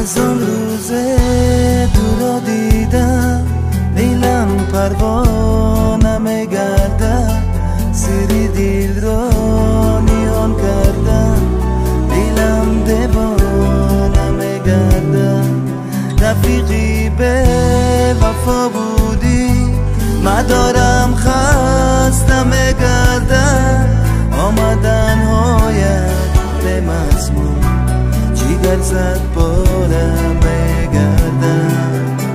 از آن روز تو را دیدم، دلم پروانم گردد، سری دل را نیان کردم، دلم دیوانم گردد. رفیقی به وفا بودی، مدارم خستم گردد، آمدن هایت به مضمون جیگر زد بارم بگردم.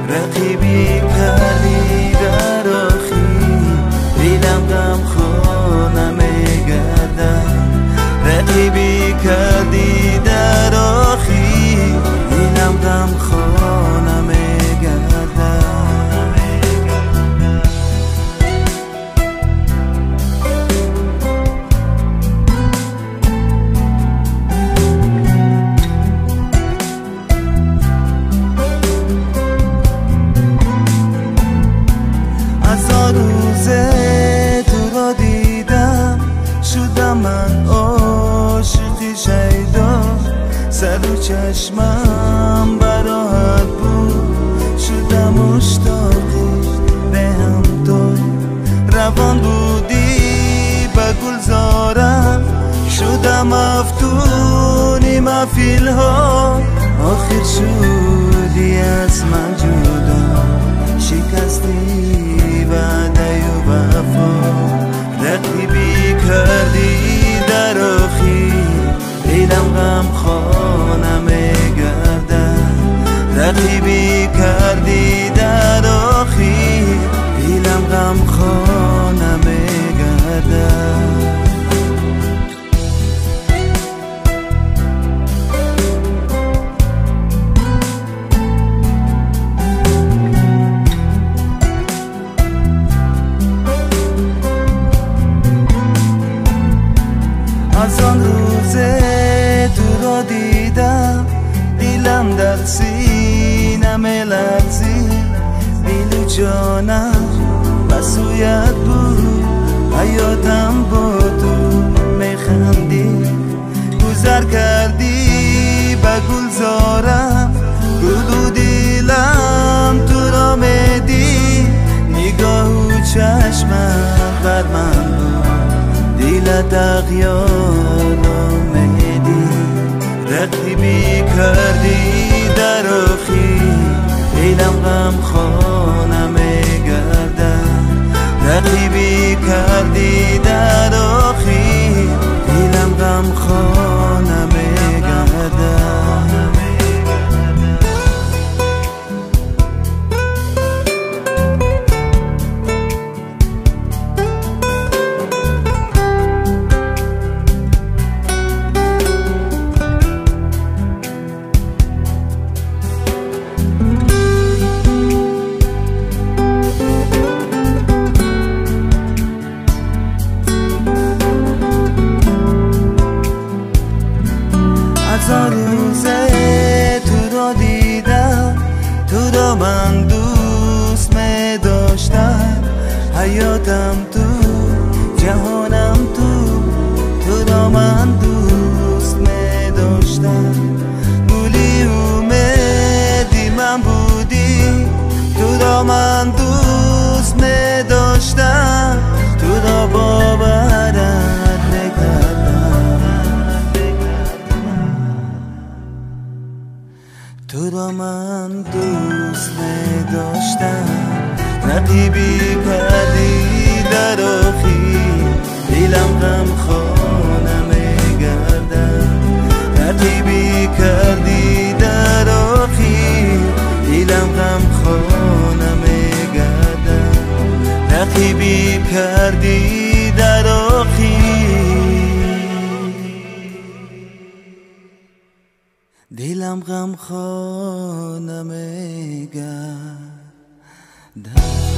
رقیبی کردی در آخی، دیدم غم خانم گردم. رقیبی کردی در آخی، دیدم غم خانم گردم. سر و چشمم براحت بود، شدم مشتاقی به هم تو. روان بودی به گلزارم، شدم افتونی مفیلها. آخر شدی از من جدا، شکستی وعده و وفا. رقیبی کردی در آخی، دیدم غم خانم گردم. رقیبی کردی در آخی، دیدم غم خانم گردم. از آن روز تو را دیدم، دلم در سینم لرزید، بیلو جانم بسویت بود، حیاتم با تو میخندی. گذر کردی به گلزارم، گلو دلم تو را میدی، نگاه و چشمم بر من بود، دلت اغیانم میدی. رقیبی کردی در آخی، دیدم غم خانم گردم. رقیبی کردی در آخی، دیدم غم خانم گردم. حیاتم تو، جهانم تو را من دوست می داشتم. گلی اومدی من بودی، تو را من دوست می داشتم، تو را باورت نکردم، تو را من دوست می داشتم. رقیبی کردی در آخی، دلم غم خانم گردم. رقیبی کردی در آخی، دلم غم خانم گردم. رقیبی کردی در آخی، دلم غم خانم گردم.